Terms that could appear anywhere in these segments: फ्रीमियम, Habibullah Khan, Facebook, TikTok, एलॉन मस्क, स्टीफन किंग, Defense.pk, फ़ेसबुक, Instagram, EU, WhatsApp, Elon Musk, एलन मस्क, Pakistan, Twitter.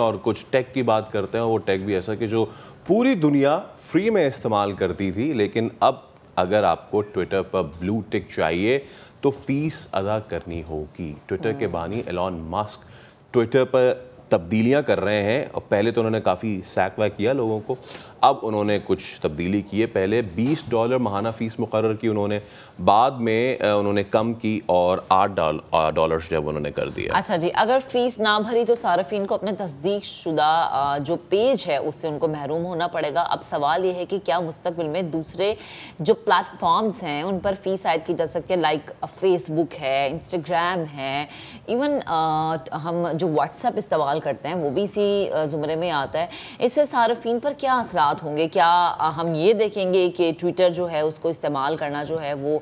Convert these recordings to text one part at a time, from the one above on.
और कुछ टेक की बात करते हैं, वो टेक भी ऐसा कि जो पूरी दुनिया फ्री में इस्तेमाल करती थी, लेकिन अब अगर आपको ट्विटर पर ब्लू टिक चाहिए तो फीस अदा करनी होगी। ट्विटर के बानी एलॉन मस्क ट्विटर पर तब्दीलियां कर रहे हैं और पहले तो उन्होंने काफ़ी सैक वैक किया लोगों को, अब उन्होंने कुछ तब्दीली की है। पहले $20 महाना फ़ीस मुकर्रर की उन्होंने, बाद में उन्होंने कम की और $8 जो है उन्होंने कर दिया। अच्छा जी, अगर फ़ीस ना भरी तो सार्फिन को अपने तस्दीक शुदा जो पेज है उससे उनको महरूम होना पड़ेगा। अब सवाल ये है कि क्या मुस्तकबिल में दूसरे जो प्लेटफॉर्म्स हैं उन पर फ़ीस आयद की जा सकती है, लाइक फ़ेसबुक है, इंस्टाग्राम है, इवन हम जो व्हाट्सएप इस्तेमाल करते हैं वो भी इसी जुमरे में आता है। इससे सार्फिन पर क्या असरात होंगे? क्या हम ये देखेंगे कि ट्विटर जो है उसको इस्तेमाल करना जो है वो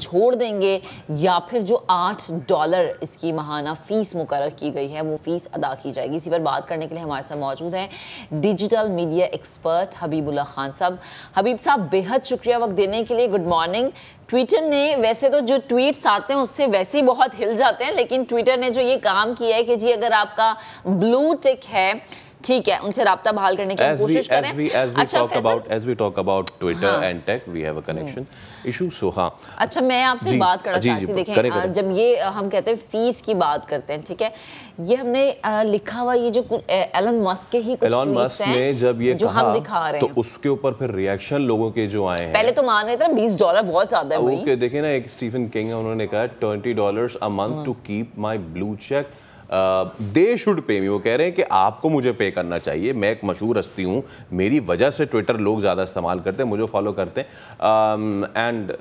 छोड़ देंगे, या फिर जो $8 इसकी महाना फ़ीस मुकर्रर की गई है वो फ़ीस अदा की जाएगी? इसी पर बात करने के लिए हमारे साथ मौजूद हैं digital media expert Habibullah Khan साहब। हबीब साहब, बेहद शुक्रिया वक्त देने के लिए, गुड मॉर्निंग। ट्विटर ने वैसे तो जो ट्वीट्स आते हैं उससे वैसे ही बहुत हिल जाते हैं, लेकिन ट्विटर ने जो ये काम किया है कि जी अगर आपका ब्लू टिक है, ठीक है, उनसे राब्ता बहाल करने की कोशिश करें। अच्छा, मैं आपसे बात करना चाहती हूँ। देखें, जब ये हम कहते हैं फीस की बात करते हैं, ठीक है, ये हमने लिखा हुआ, ये जो एलन मस्क के ही कुछ ट्वीट्स हैं जब ये जो हम दिखा रहे हैं, तो उसके ऊपर फिर रिएक्शन लोगों के जो आए हैं, पहले तो मान रहे थे $20 बहुत ज्यादा है। ओके, देखें ना, एक स्टीफन किंग है, उन्होंने कहा $20 a month to keep my blue check, they should pay me. वो कह रहे हैं कि आपको मुझे पे करना चाहिए, मैं एक मशहूर हस्ती हूँ, मेरी वजह से ट्विटर लोग ज़्यादा इस्तेमाल करते हैं, मुझे फॉलो करते हैं। एंड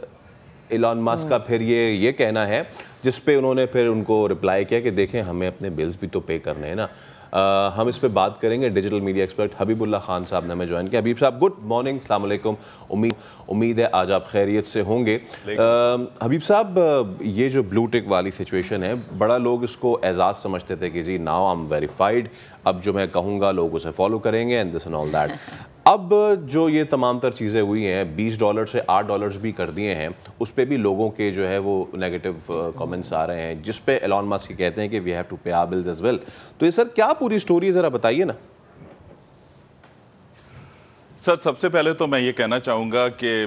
एलन मस्क का फिर ये कहना है, जिस पे उन्होंने फिर उनको रिप्लाई किया कि देखें हमें अपने बिल्स भी तो पे करने हैं ना। हम इस पे बात करेंगे। Digital media expert Habibullah Khan साहब ने हमें ज्वाइन किया। हबीब साहब, गुड मॉर्निंग, अस्सलाम वालेकुम। उम्मीद है आज आप खैरियत से होंगे। हबीब साहब, ये जो ब्लू टिक वाली सिचुएशन है, बड़ा लोग इसको एजाज़ समझते थे कि जी नाउ आई एम वेरीफाइड, अब जो मैं कहूँगा लोग उसे फॉलो करेंगे and this and all that. अब जो ये तमाम तर चीज़ें हुई हैं, $20 से $8 भी कर दिए हैं, उस पर भी लोगों के जो है वो नेगेटिव कमेंट्स आ रहे हैं, जिस पे एलन मस्क कहते हैं कि we have to pay our bills as well. तो ये सर क्या पूरी स्टोरी है, ज़रा बताइए ना। सर, सबसे पहले तो मैं ये कहना चाहूँगा कि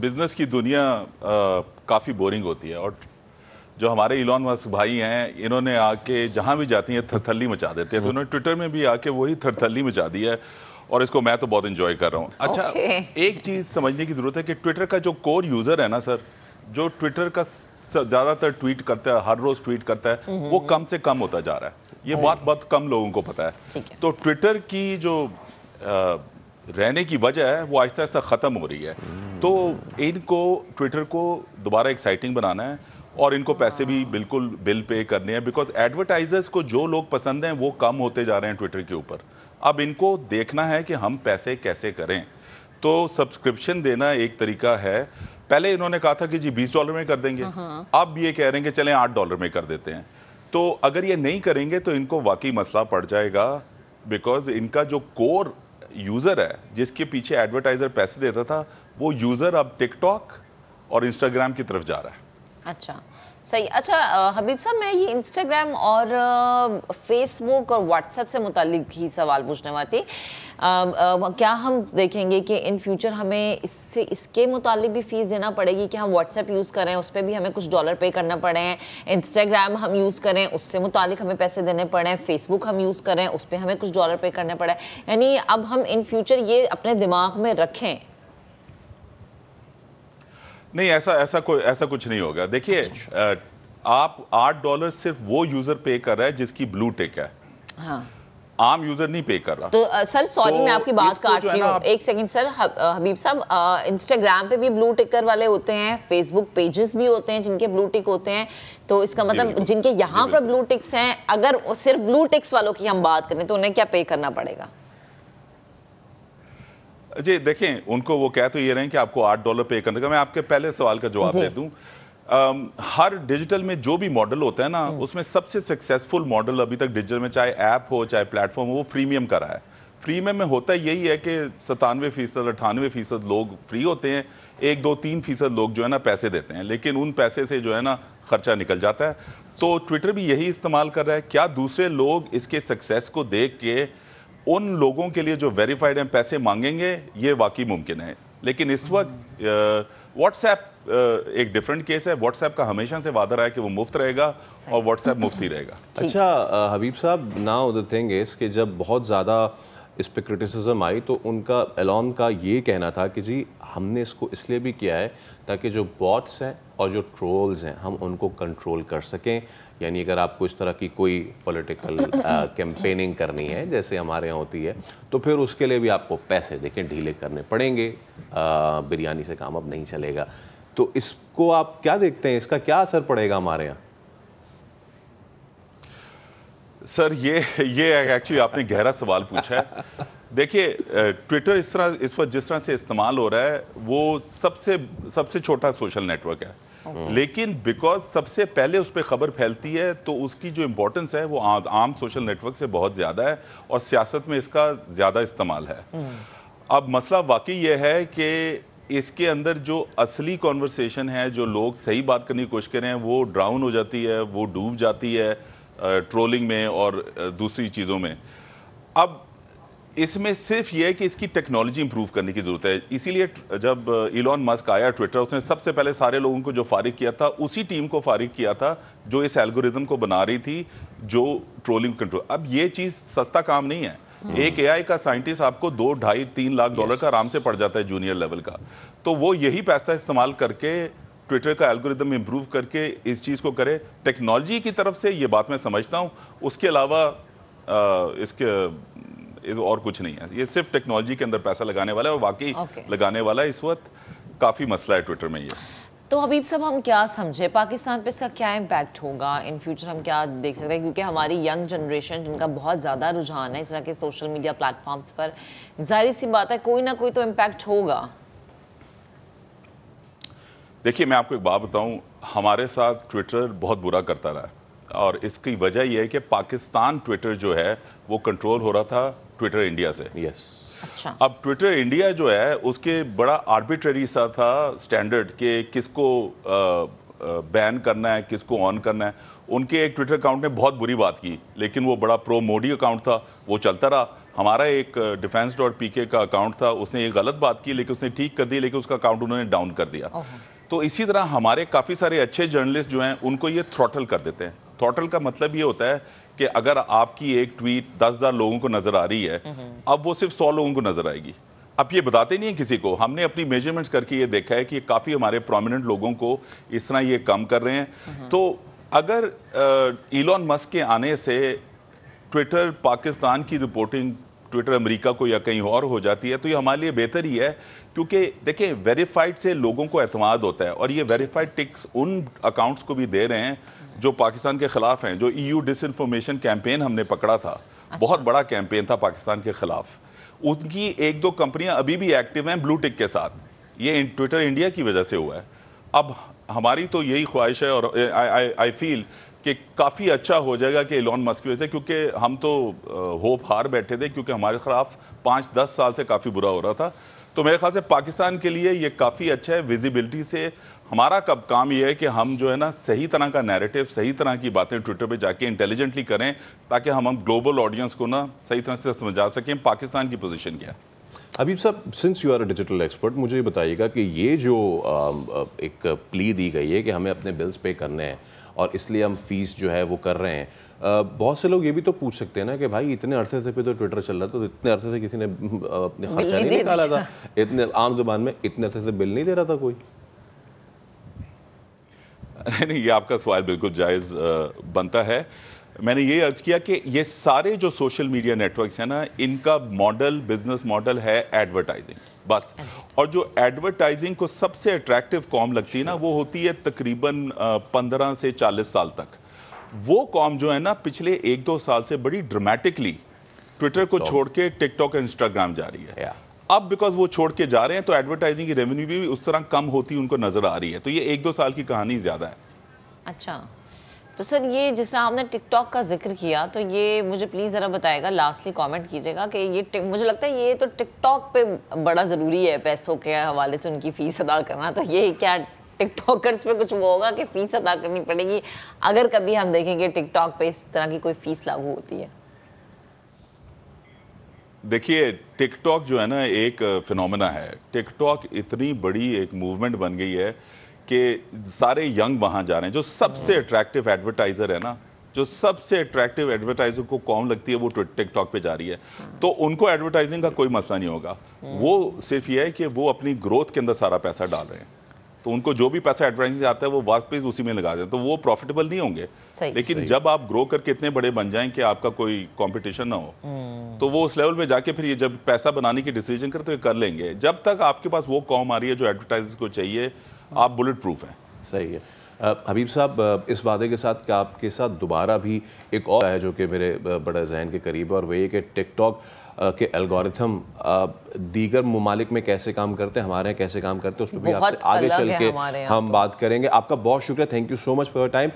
बिज़नेस की दुनिया काफ़ी बोरिंग होती है, और जो हमारे एलन मस्क भाई हैं, इन्होंने आके जहाँ भी जाती हैं थरथली मचा देते हैं, तो उन्होंने ट्विटर में भी आके वही थरथली मचा दी है, और इसको मैं तो बहुत एंजॉय कर रहा हूँ। अच्छा, एक चीज़ समझने की ज़रूरत है कि ट्विटर का जो कोर यूज़र है ना सर, जो ट्विटर का ज़्यादातर ट्वीट करता है, हर रोज़ ट्वीट करता है, वो कम से कम होता जा रहा है। ये बात बहुत कम लोगों को पता है। तो ट्विटर की जो रहने की वजह है वो आहिस्ता आहिस्ता ख़त्म हो रही है। तो इनको, ट्विटर को दोबारा एक्साइटिंग बनाना है, और इनको पैसे भी बिल्कुल बिल पे करने हैं, बिकॉज एडवर्टाइजर्स को जो लोग पसंद हैं वो कम होते जा रहे हैं ट्विटर के ऊपर। अब इनको देखना है कि हम पैसे कैसे करें, तो सब्सक्रिप्शन देना एक तरीका है। पहले इन्होंने कहा था कि जी $20 में कर देंगे, अब ये कह रहे हैं कि चलें $8 में कर देते हैं। तो अगर ये नहीं करेंगे तो इनको वाकई मसला पड़ जाएगा, बिकॉज इनका जो कोर यूज़र है, जिसके पीछे एडवर्टाइज़र पैसे देता था, वो यूज़र अब टिकटॉक और इंस्टाग्राम की तरफ जा रहा है। अच्छा, सही। अच्छा हबीब साहब, मैं ये इंस्टाग्राम और फेसबुक और व्हाट्सएप से मुतालिक ही सवाल पूछने वाली थी। क्या हम देखेंगे कि इन फ्यूचर हमें इससे इसके मुतालिक भी फ़ीस देना पड़ेगी कि हम व्हाट्सएप यूज़ करें उस पर भी हमें कुछ डॉलर पे करना पड़े हैं, इंस्टाग्राम हम यूज़ करें उससे मुतालिक हमें पैसे देने पड़े, फेसबुक हम यूज़ करें उस पर हमें कुछ डॉलर पे करने पड़े, यानी अब हम इन फ्यूचर ये अपने दिमाग में रखें? नहीं, ऐसा कुछ नहीं होगा। देखिए, आप $8 सिर्फ वो यूजर पे कर रहा है जिसकी ब्लू टिक है, हाँ। आम यूजर नहीं पे कर रहा। तो सर सॉरी, तो मैं आपकी बात काट रही हूँ, एक सेकंड सर। हबीब साहब, इंस्टाग्राम पे भी ब्लू टिकर वाले होते हैं, फेसबुक पेजेस भी होते हैं जिनके ब्लू टिक होते हैं, तो इसका मतलब जिनके यहाँ पर ब्लू टिक्स हैं, अगर सिर्फ ब्लू टिक्स वालों की हम बात करें तो उन्हें क्या पे करना पड़ेगा? जी देखें, उनको वो कह तो ये रहे हैं कि आपको $8 पे करने का। मैं आपके पहले सवाल का जवाब दे दूं, हर डिजिटल में जो भी मॉडल होता है ना, उसमें सबसे सक्सेसफुल मॉडल अभी तक डिजिटल में, चाहे ऐप हो चाहे प्लेटफॉर्म हो, वो फ्रीमियम का रहा है। फ्री में होता यही है कि 97% 98% लोग फ्री होते हैं, 1-2-3% लोग जो है ना पैसे देते हैं, लेकिन उन पैसे से जो है ना खर्चा निकल जाता है। तो ट्विटर भी यही इस्तेमाल कर रहा है। क्या दूसरे लोग इसके सक्सेस को देख के उन लोगों के लिए जो वेरीफाइड हैं पैसे मांगेंगे? ये वाकई मुमकिन है, लेकिन इस वक्त व्हाट्सएप एक डिफरेंट केस है। व्हाट्सएप का हमेशा से वादा रहा है कि वो मुफ्त रहेगा और व्हाट्सएप मुफ्त ही रहेगा। अच्छा हबीब साहब, नाउ द थिंग इज कि जब बहुत ज़्यादा इस पर क्रिटिसिज्म आई तो उनका एलॉन का ये कहना था कि जी हमने इसको इसलिए भी किया है ताकि जो बॉट्स हैं और जो ट्रोल्स हैं हम उनको कंट्रोल कर सकें। यानी अगर आपको इस तरह की कोई पॉलिटिकल कैंपेनिंग करनी है जैसे हमारे यहाँ होती है तो फिर उसके लिए भी आपको पैसे देके ढीले करने पड़ेंगे, बिरयानी से काम अब नहीं चलेगा। तो इसको आप क्या देखते हैं, इसका क्या असर पड़ेगा हमारे यहाँ? सर ये एक्चुअली आपने गहरा सवाल पूछा है। देखिए ट्विटर इस तरह इस वक्त जिस तरह से इस्तेमाल हो रहा है वो सबसे छोटा सोशल नेटवर्क है, लेकिन बिकॉज सबसे पहले उस पर खबर फैलती है तो उसकी जो इम्पोर्टेंस है वो आम सोशल नेटवर्क से बहुत ज़्यादा है और सियासत में इसका ज़्यादा इस्तेमाल है। अब मसला वाकई ये है कि इसके अंदर जो असली कॉन्वर्सेशन है, जो लोग सही बात करने की कोशिश कर रहे हैं, वो ड्राउन हो जाती है, वो डूब जाती है ट्रोलिंग में और दूसरी चीज़ों में। अब इसमें सिर्फ यह है कि इसकी टेक्नोलॉजी इंप्रूव करने की ज़रूरत है। इसीलिए जब इलॉन मस्क आया ट्विटर, उसने सबसे पहले सारे लोगों को जो फारिग किया था उसी टीम को फारिग किया था जो इस एल्गोरिज्म को बना रही थी जो ट्रोलिंग कंट्रोल। अब ये चीज़ सस्ता काम नहीं है। एक एआई का साइंटिस्ट आपको 2-2.5-3 लाख डॉलर का आराम से पड़ जाता है जूनियर लेवल का। तो वो यही पैसा इस्तेमाल करके ट्विटर का एल्गोरिदम इंप्रूव करके इस चीज़ को करे। टेक्नोलॉजी की तरफ से ये बात मैं समझता हूँ, उसके अलावा इसके और कुछ नहीं है। ये सिर्फ टेक्नोलॉजी के अंदर पैसा लगाने वाला है और वाकई लगाने वाला इस वक्त काफ़ी मसला है ट्विटर में ये। तो हबीब साहब, हम क्या समझे पाकिस्तान पे इसका क्या इम्पैक्ट होगा इन फ्यूचर, हम क्या देख सकते हैं? क्योंकि हमारी यंग जनरेशन जिनका बहुत ज़्यादा रुझान है इस तरह के सोशल मीडिया प्लेटफॉर्म्स पर, जाहिर सी बात है कोई ना कोई तो इम्पैक्ट होगा। देखिए मैं आपको एक बात बताऊं, हमारे साथ ट्विटर बहुत बुरा करता रहा है और इसकी वजह यह है कि पाकिस्तान ट्विटर जो है वो कंट्रोल हो रहा था ट्विटर इंडिया से। यस। अच्छा। अब ट्विटर इंडिया जो है उसके बड़ा आर्बिट्रेरी सा था स्टैंडर्ड कि किसको बैन करना है किसको ऑन करना है। उनके एक ट्विटर अकाउंट ने बहुत बुरी बात की, लेकिन वो बड़ा प्रो मोदी अकाउंट था, वो चलता रहा। हमारा एक Defense.pk का अकाउंट था, उसने ये गलत बात की लेकिन उसने ठीक कर दी, लेकिन उसका अकाउंट उन्होंने डाउन कर दिया। तो इसी तरह हमारे काफ़ी सारे अच्छे जर्नलिस्ट जो हैं उनको ये थ्रॉटल कर देते हैं। थ्रॉटल का मतलब ये होता है कि अगर आपकी एक ट्वीट 10,000 लोगों को नज़र आ रही है, अब वो सिर्फ 100 लोगों को नज़र आएगी। अब ये बताते नहीं है किसी को। हमने अपनी मेजरमेंट्स करके ये देखा है कि काफ़ी हमारे प्रोमिनेंट लोगों को इस तरह ये कम कर रहे हैं। तो अगर इलॉन मस्क के आने से ट्विटर पाकिस्तान की रिपोर्टिंग ट्विटर अमेरिका को या कहीं और हो जाती है तो ये हमारे लिए बेहतर ही है, क्योंकि देखिए वेरीफाइड से लोगों को एतमाद होता है और ये वेरीफाइड टिक्स उन अकाउंट्स को भी दे रहे हैं जो पाकिस्तान के ख़िलाफ़ हैं। जो EU डिसइंफॉर्मेशन कैंपेन हमने पकड़ा था, अच्छा। बहुत बड़ा कैंपेन था पाकिस्तान के ख़िलाफ़, उनकी 1-2 कंपनियां अभी भी एक्टिव हैं ब्लू टिक के साथ। ये ट्विटर इंडिया की वजह से हुआ है। अब हमारी तो यही ख्वाहिश है और आई फील कि काफ़ी अच्छा हो जाएगा कि एलॉन मस्क की वजह से, क्योंकि हम तो होप हार बैठे थे क्योंकि हमारे खिलाफ 5-10 साल से काफ़ी बुरा हो रहा था। तो मेरे ख्याल से पाकिस्तान के लिए ये काफ़ी अच्छा है। विजिबिलिटी से हमारा कब काम ये है कि हम जो है ना सही तरह का नैरेटिव, सही तरह की बातें ट्विटर पे जाके इंटेलिजेंटली करें ताकि हम ग्लोबल ऑडियंस को ना सही तरह से समझा सकें पाकिस्तान की पोजीशन क्या है। हबीब साहब, since you are a digital expert, मुझे ये बताइएगा कि ये जो एक प्ली दी गई है कि हमें अपने बिल्स पे करने हैं और इसलिए हम फीस जो है वो कर रहे हैं, बहुत से लोग ये भी तो पूछ सकते हैं ना कि भाई इतने अरसे से भी तो ट्विटर चल रहा था तो इतने अरसे से किसी ने अपने खर्चा नहीं निकाला था, इतने आम जुबान में इतने अरसे से बिल नहीं दे रहा था कोई। नहीं, ये आपका सवाल बिल्कुल जायज़ बनता है। मैंने ये अर्ज़ किया कि ये सारे जो सोशल मीडिया नेटवर्क्स हैं ना, इनका मॉडल, बिजनेस मॉडल है एडवर्टाइजिंग बस। और जो एडवर्टाइजिंग को सबसे अट्रैक्टिव कॉम लगती है ना, वो होती है तकरीबन 15 से 40 साल तक। वो कॉम जो है ना पिछले 1-2 साल से बड़ी ड्रामेटिकली ट्विटर को छोड़ के टिकटॉक और इंस्टाग्राम जा रही है। अब बिकॉज वो छोड़ के जा रहे हैं तो एडवर्टाइजिंग की रेवेन्यू भी उस तरह कम होती उनको नजर आ रही है। तो ये 1-2 साल की कहानी ज़्यादा है। अच्छा, तो सर ये जिस तरह आपने टिकटॉक का जिक्र किया तो ये मुझे प्लीज़ ज़रा बताएगा, लास्टली कमेंट कीजिएगा कि ये मुझे लगता है ये तो टिकटॉक पे बड़ा ज़रूरी है पैसों के हवाले से उनकी फ़ीस अदा करना, तो ये क्या टिकटॉकर्स पे कुछ वो होगा कि फ़ीस अदा करनी पड़ेगी अगर कभी हम देखेंगे टिकटॉक पे इस तरह की कोई फ़ीस लागू होती है? देखिए टिकटॉक जो है ना एक फिनोमेना है, टिकटॉक इतनी बड़ी एक मूवमेंट बन गई है कि सारे यंग वहाँ जा रहे हैं। जो सबसे अट्रैक्टिव एडवर्टाइज़र है ना, जो सबसे अट्रैक्टिव एडवर्टाइज़र को कौन लगती है वो टिकटॉक पे जा रही है, तो उनको एडवर्टाइजिंग का कोई मसला नहीं होगा। वो सिर्फ ये है कि वो अपनी ग्रोथ के अंदर सारा पैसा डाल रहे हैं, तो उनको जो भी पैसा एडवर्टाइजिंग से आता है वो वापस उसी में लगा देते हैं, तो वो प्रॉफिटेबल नहीं होंगे। लेकिन जब आप ग्रो करके इतने बड़े बन जाएं कि आपका कोई कंपटीशन ना हो, तो वो उस लेवल पे जाके फिर ये जब पैसा बनाने की डिसीजन करते तो ये कर लेंगे। जब तक आपके पास वो कॉम आ रही है जो एडवर्टाइजर्स को चाहिए, आप बुलेट प्रूफ हैं। सही है। हबीब साहब, इस वादे के साथ कि आपके साथ दोबारा भी एक और है जो कि मेरे बड़ा जहन के करीब है, और वही कि टिकटॉक के एल्गोरिथम दीगर मुमालिक में कैसे काम करते हैं, हमारे यहाँ कैसे काम करते हैं, उस पर भी आपसे आगे चल के हम बात करेंगे। आपका बहुत शुक्रिया, thank you so much for your time.